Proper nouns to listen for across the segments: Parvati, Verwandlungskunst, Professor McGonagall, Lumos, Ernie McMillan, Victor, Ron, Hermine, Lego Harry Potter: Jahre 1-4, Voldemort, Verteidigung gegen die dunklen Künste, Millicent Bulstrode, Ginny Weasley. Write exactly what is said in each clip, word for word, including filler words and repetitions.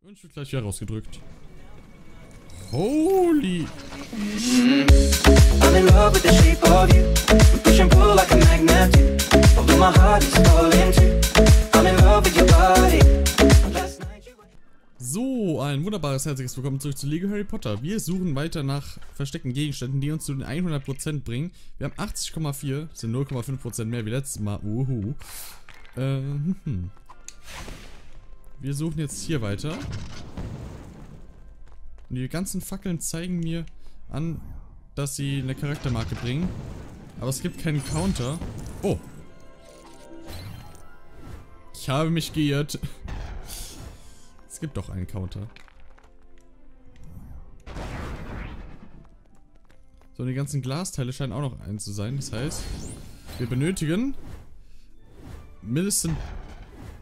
Und wird gleich hier rausgedrückt. Holy shit. I'm in love with the shape of you. We push and pull like a magnet. Although my heart is falling too. I'm in love with your body. So, ein wunderbares herzliches Willkommen zurück zu Lego Harry Potter. Wir suchen weiter nach versteckten Gegenständen, die uns zu den hundert Prozent bringen. Wir haben achtzig Komma vier, sind null Komma fünf Prozent mehr wie letztes Mal. Uhu. Äh, hm, hm. Wir suchen jetzt hier weiter. Und die ganzen Fackeln zeigen mir an, dass sie eine Charaktermarke bringen. Aber es gibt keinen Counter. Oh. Ich habe mich geirrt. Es gibt doch einen Counter. So, und die ganzen Glasteile scheinen auch noch ein zu sein. Das heißt, wir benötigen Millicent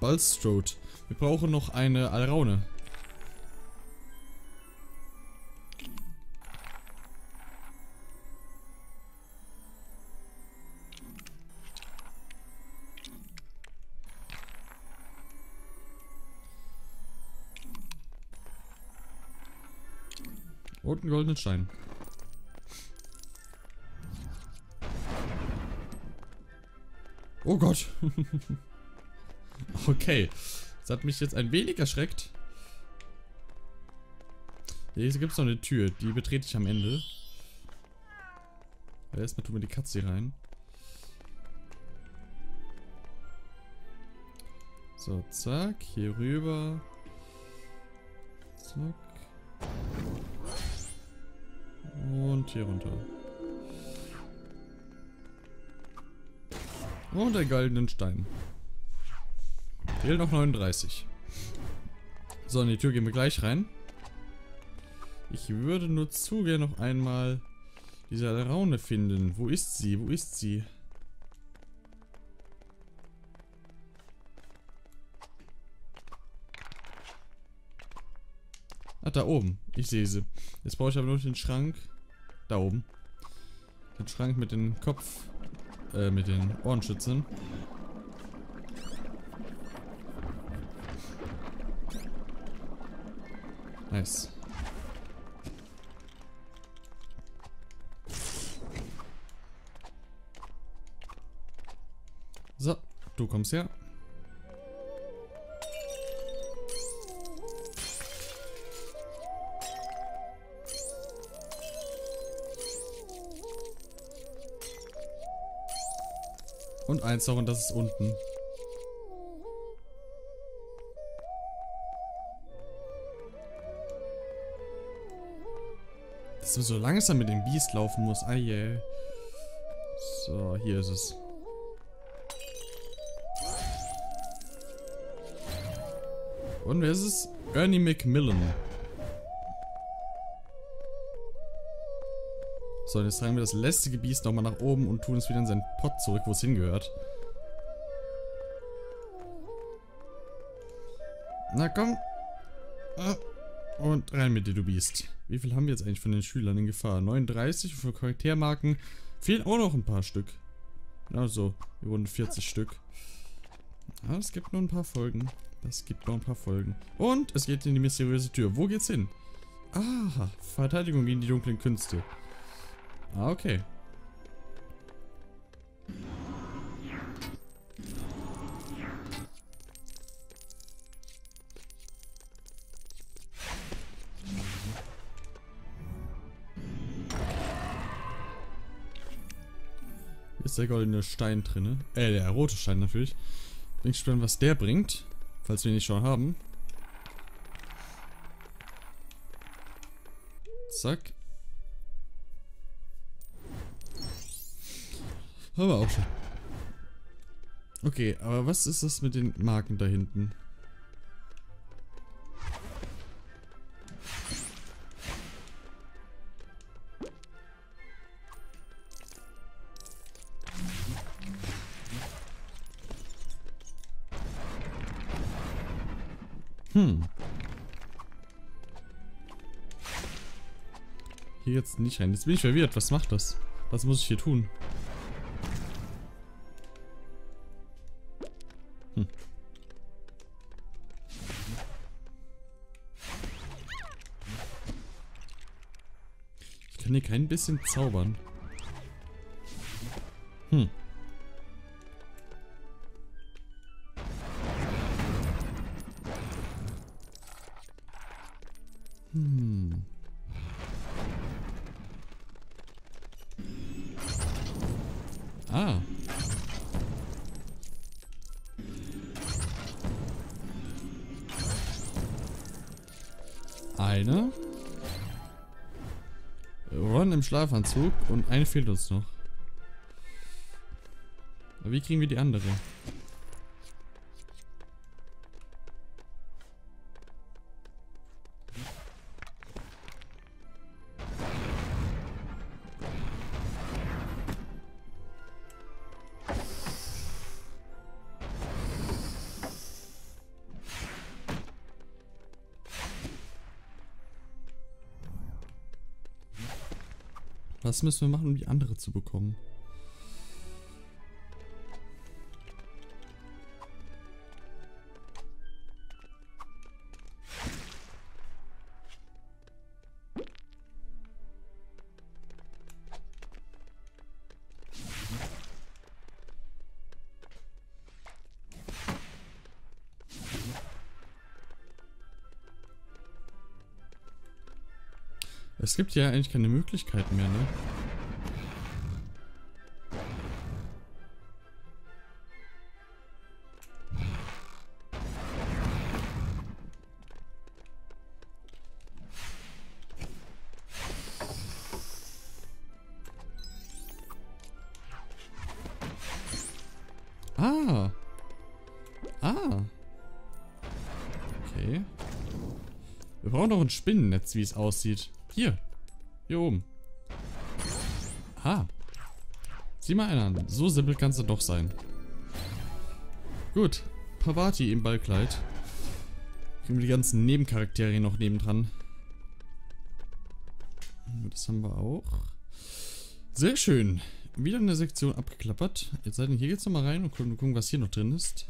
Bulstrode. Wir brauchen noch eine Alraune. Und einen goldenen Stein. Oh Gott. Okay. Das hat mich jetzt ein wenig erschreckt. Hier gibt es noch eine Tür. Die betrete ich am Ende. Erstmal tun wir die Katze hier rein. So, zack. Hier rüber. Zack. Und hier runter. Und einen goldenen Stein. Fehlen noch neununddreißig. So, an die Tür gehen wir gleich rein. Ich würde nur zu gerne noch einmal diese Alraune finden. Wo ist sie? Wo ist sie? Ach, da oben. Ich sehe sie. Jetzt brauche ich aber nur den Schrank. Da oben. Den Schrank mit den Kopf... Äh, mit den Ohrenschützen. Nice. So, du kommst her. Und eins noch, und das ist unten. Dass man so langsam mit dem Biest laufen muss. Ah, yeah. So, hier ist es. Und wer ist es? Ernie McMillan. So, jetzt tragen wir das lästige Biest nochmal nach oben und tun es wieder in seinen Pott zurück, wo es hingehört. Na komm. Und rein mit dir, du Biest. Wie viel haben wir jetzt eigentlich von den Schülern in Gefahr? neununddreißig für Charaktermarken. Fehlen auch noch ein paar Stück. Also, wir wurden vierzig Stück. Ah, es gibt nur ein paar Folgen. Das gibt noch ein paar Folgen. Und es geht in die mysteriöse Tür. Wo geht's hin? Ah, Verteidigung gegen die dunklen Künste. Ah, okay. Hier ist der goldene Stein drin. Äh, der rote Stein natürlich. Bin gespannt, was der bringt. Falls wir ihn nicht schon haben. Zack. Aber auch schon. Okay, aber was ist das mit den Marken da hinten? Hm. Hier jetzt nicht rein. Jetzt bin ich verwirrt. Was macht das? Was muss ich hier tun? Kann hier kein bisschen zaubern? Hm. Hm. Ah. Eine. Ron im Schlafanzug und eine fehlt uns noch. Aber wie kriegen wir die andere? Was müssen wir machen, um die andere zu bekommen? Es gibt ja eigentlich keine Möglichkeiten mehr, ne? Ah! Ah! Okay. Wir brauchen noch ein Spinnennetz, wie es aussieht. Hier. Hier oben. Aha. Sieh mal einer an. So simpel kann es doch sein. Gut. Parvati im Ballkleid. Kriegen wir die ganzen Nebencharaktere noch nebendran. Das haben wir auch. Sehr schön. Wieder eine Sektion abgeklappert. Jetzt seid ihr hier jetzt nochmal rein und gucken, was hier noch drin ist.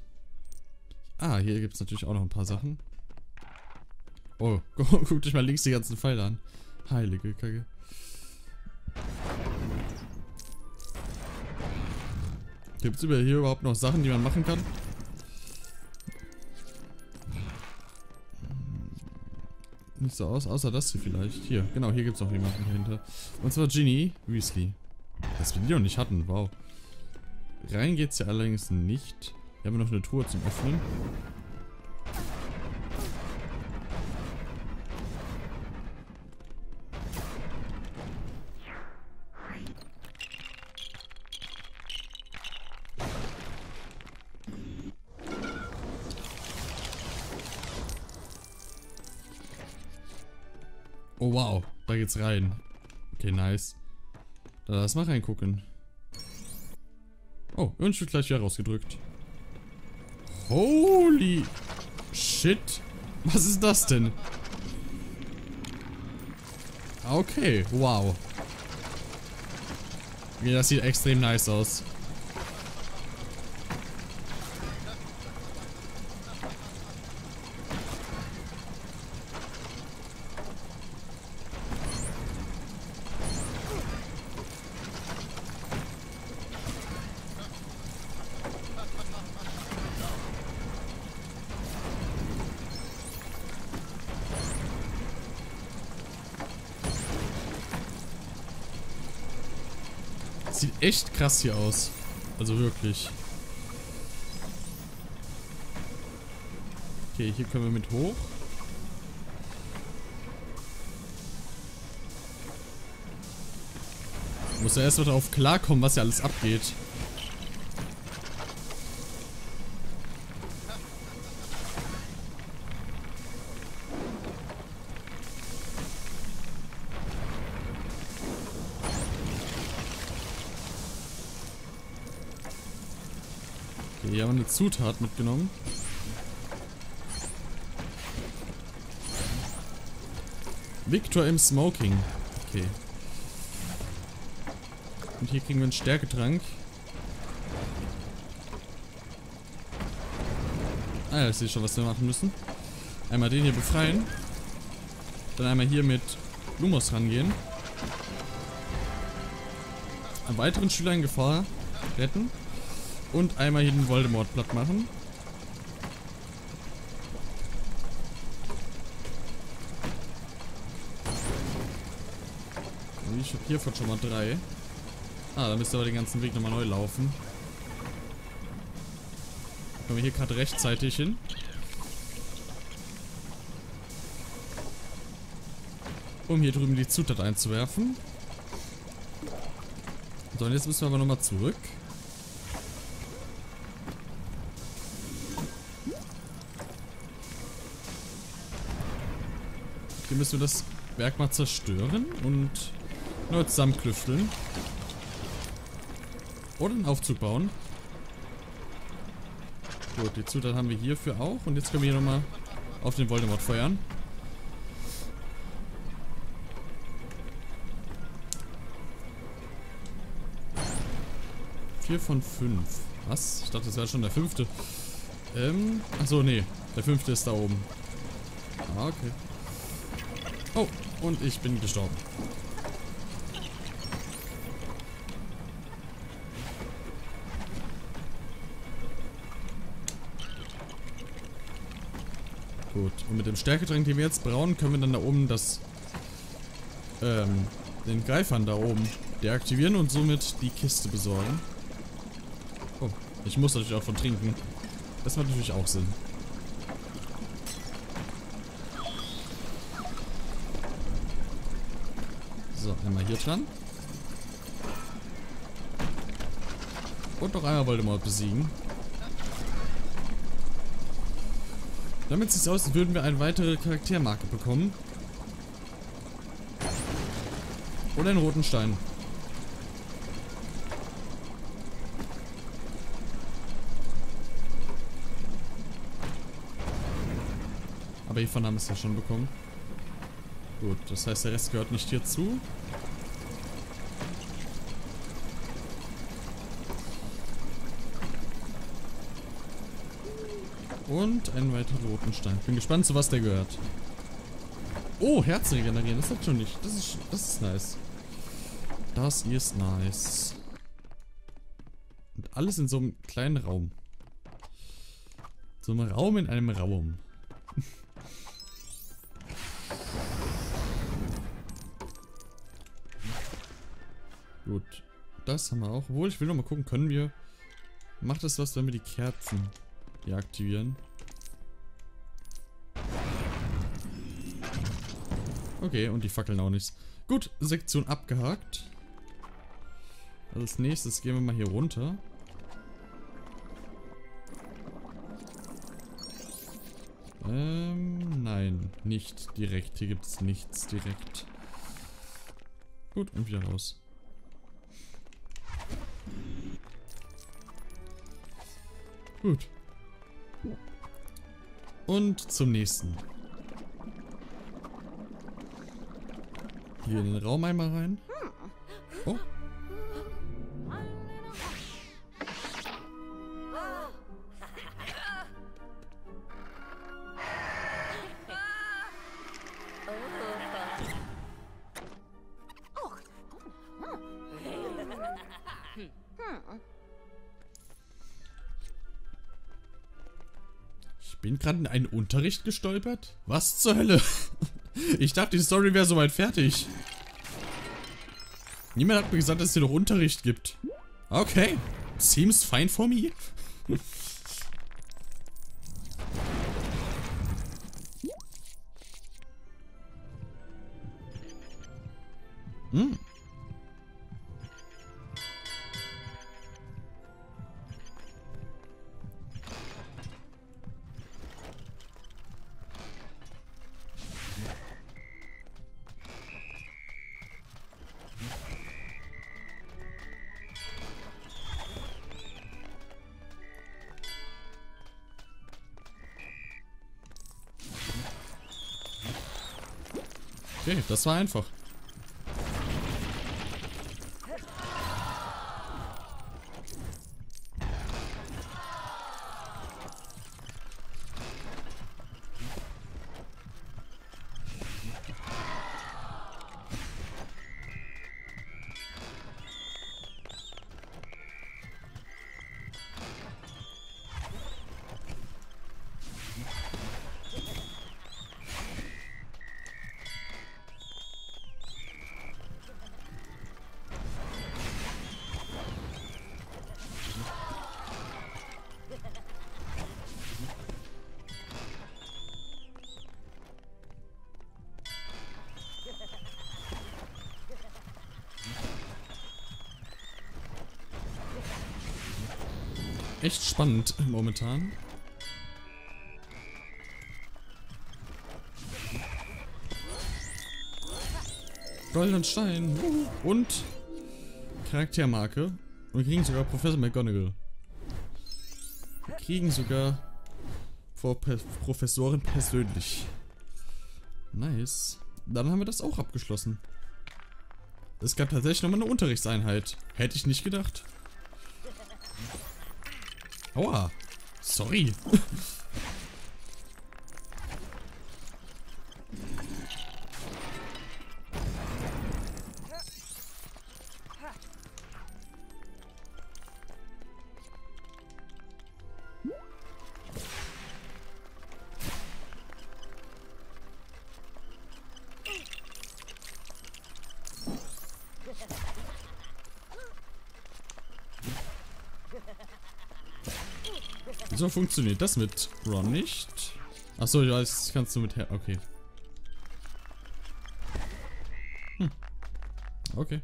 Ah, hier gibt es natürlich auch noch ein paar Sachen. Oh, guckt euch mal links die ganzen Pfeile an. Heilige Kacke. Gibt es hier überhaupt noch Sachen, die man machen kann? Nicht so aus, außer das hier vielleicht. Hier, genau, hier gibt es noch jemanden dahinter. Und zwar Ginny Weasley. Das wir die noch nicht hatten, wow. Rein geht's ja allerdings nicht. Hier haben wir noch eine Truhe zum Öffnen. Oh wow, da geht's rein. Okay, nice. Dann lass mal reingucken. Oh, und wird gleich wieder rausgedrückt. Holy shit. Was ist das denn? Okay, wow. Okay, das sieht extrem nice aus. Sieht echt krass hier aus. Also wirklich. Okay, hier können wir mit hoch. Ich muss ja erst mal darauf klarkommen, was hier alles abgeht. Hier haben wir eine Zutat mitgenommen. Victor im Smoking. Okay. Und hier kriegen wir einen Stärketrank. Ah ja, ich sehe schon, was wir machen müssen. Einmal den hier befreien. Dann einmal hier mit Lumos rangehen. einen weiteren Schüler in Gefahr retten und einmal hier den Voldemort platt machen. Ich hab hiervon schon mal drei. Ah, da müsste aber den ganzen Weg nochmal neu laufen. Kommen wir hier gerade rechtzeitig hin. Um hier drüben die Zutat einzuwerfen. So, und jetzt müssen wir aber nochmal zurück. Hier müssen wir das Werk mal zerstören und neu zusammenklüfteln. Oder einen Aufzug bauen. Gut, die Zutat haben wir hierfür auch. Und jetzt können wir hier nochmal auf den Voldemort feuern. vier von fünf. Was? Ich dachte, das wäre schon der fünfte. Ähm, achso, nee. Der fünfte ist da oben. Ah, okay. Oh, und ich bin gestorben. Gut, und mit dem Stärketränk, den wir jetzt brauen, können wir dann da oben das, ähm, den Greifern da oben deaktivieren und somit die Kiste besorgen. Oh, ich muss natürlich auch von trinken. Das macht natürlich auch Sinn. So, einmal hier dran. Und noch einmal Voldemort besiegen. Damit sieht es aus, als würden wir eine weitere Charaktermarke bekommen. Oder einen roten Stein. Aber hiervon haben wir es ja schon bekommen. Gut, das heißt, der Rest gehört nicht hierzu. Und einen weiteren roten Stein. Bin gespannt, zu was der gehört. Oh, Herz regenerieren. Das hat schon nicht. Das ist, das ist nice. Das hier ist nice. Und alles in so einem kleinen Raum. So einem Raum in einem Raum. Gut. Das haben wir auch. Obwohl, ich will noch mal gucken, können wir... Macht das was, wenn wir die Kerzen... hier aktivieren. Okay, und die Fackeln auch nichts. Gut, Sektion abgehakt. Als nächstes gehen wir mal hier runter. Ähm, nein, nicht direkt. Hier gibt es nichts direkt. Gut, und wieder raus. Gut. Und zum nächsten. Hier in den Raum einmal rein. Oh. Ich bin gerade in einen Unterricht gestolpert? Was zur Hölle? Ich dachte, die Story wäre soweit fertig. Niemand hat mir gesagt, dass es hier noch Unterricht gibt. Okay. Seems fine for me. Hm. Okay, das war einfach. echt spannend momentan. Goldenen Stein und Charaktermarke. Und wir kriegen sogar Professor McGonagall. Wir kriegen sogar Frau Professorin persönlich. Nice. Dann haben wir das auch abgeschlossen. Es gab tatsächlich nochmal eine Unterrichtseinheit. Hätte ich nicht gedacht. Aua. Sorry. So funktioniert das mit Ron nicht. Achso, ich weiß, das kannst du mit Her... Okay. Hm. Okay.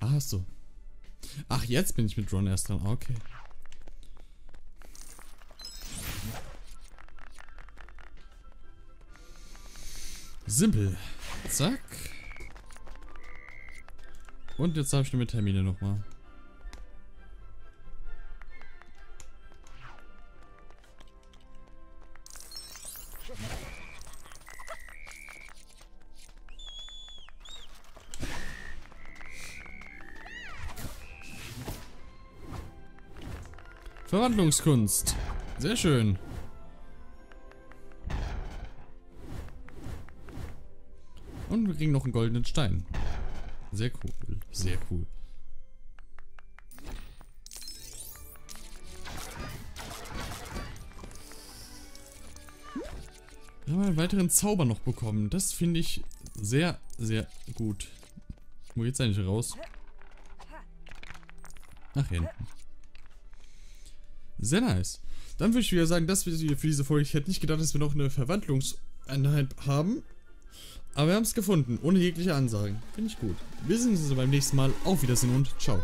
Ach so. Ach, jetzt bin ich mit Ron erst dran. Okay. Simpel. Zack. Und jetzt habe ich mit Hermine nochmal. Verwandlungskunst. Sehr schön. Und wir kriegen noch einen goldenen Stein. Sehr cool. Sehr cool. Wir haben einen weiteren Zauber noch bekommen. Das finde ich sehr, sehr gut. Wo geht's eigentlich raus? Nach hinten. Sehr nice. Dann würde ich wieder sagen, das wir für diese Folge. Ich hätte nicht gedacht, dass wir noch eine Verwandlungseinheit haben. Aber wir haben es gefunden, ohne jegliche Ansagen. Finde ich gut. Wir sehen uns also beim nächsten Mal. Auf Wiedersehen und ciao.